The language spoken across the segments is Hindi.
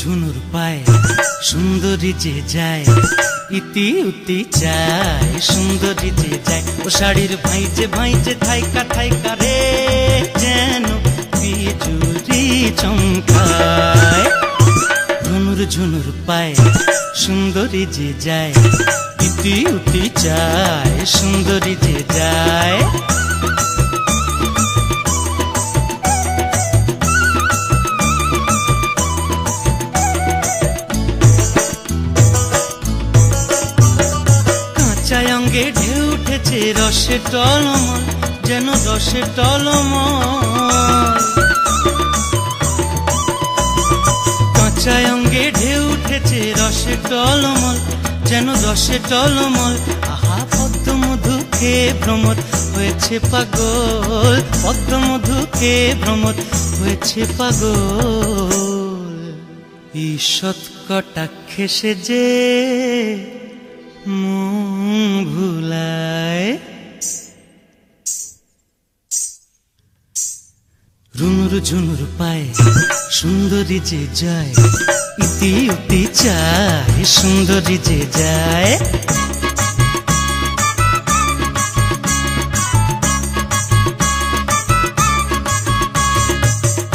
ঝুনুর পায় সুন্দরী যে যায় ইতি উতি চায় সুন্দরী যে যায় ও শাড়ির ভাইজে থাইকা থাইকা রে যেন বিজুরি চমকায় ঝুনুর ঝুনুর পায় সুন্দরী যে যায় ইতি উতি চায় সুন্দরী যে যায় अंगे ढेउ उठेছে रसे टलमल যেন रसे टलमल কাঁচা अंगे ঢেউ উঠেছে रसे टलमल যেন रसे टलमल আহা পদ্ম মধু খেয়ে ভ্রমর হয়েছে পাগল পদ্ম মধু খেয়ে ভ্রমর হয়েছে পাগল ঈষৎ কটাক্ষে সে যে मुँह भुलाए रुनुर झुनुर पाए सुंदरी जे जाए इति उति चाय सुंदरी जे जाए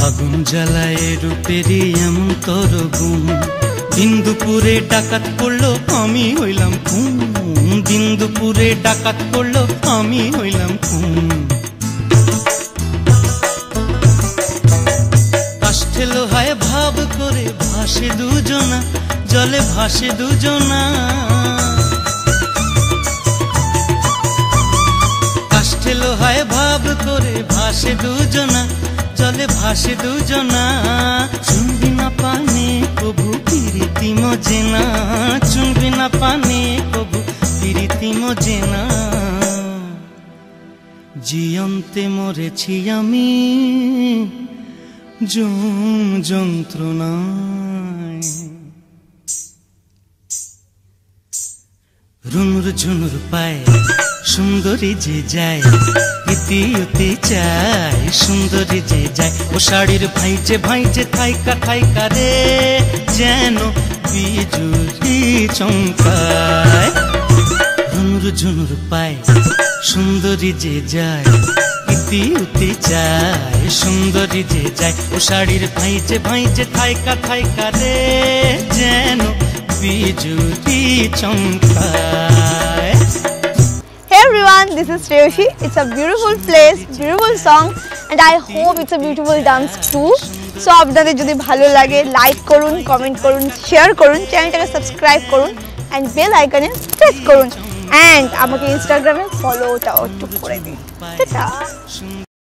आगुन जलाए रूपेरी एमन तोर गुण बिंदुपुरे डाकात पड़लो आमी हइलाम खून बिंदुपुरे डाकात पड़लो आमी हइलाम खून कष्टे लोहाय भाव करे भासे दुजना जले भासे दुजना कष्टे लोहाय भाव करे भासे दुजना जले भासे दुजना चुम्बी ना पाने कबू पीरिति मजे ना चुम्बी ना पाने कबू पीरिति मजे ना जीवन्ते मरेछि आमी जम जंत्रणाय रुनुर झुनुर पाए सुंदरी जे जाए इति उति चाय सुंदरी जे जाए ओ शाड़ीर भाईजे थाइका थाइका रे जेन बिजुरी चमकाय रुनुर झुनुर पाए सुंदरी जे जाए इति उति चाय सुंदरी जे जाए ओ शाड़ीर भाईजे थाइका थाइका रे जेन बिजुरी चमकाय Everyone, this is Shreyoshi. It's a beautiful place, beautiful song, and I hope it's a beautiful dance too. So, apnader jodi bhalo lage, like korun, comment korun, share korun, channel ta subscribe korun, and bell icon e press korun. And amake Instagram e follow tao to kore din. Ta-ta.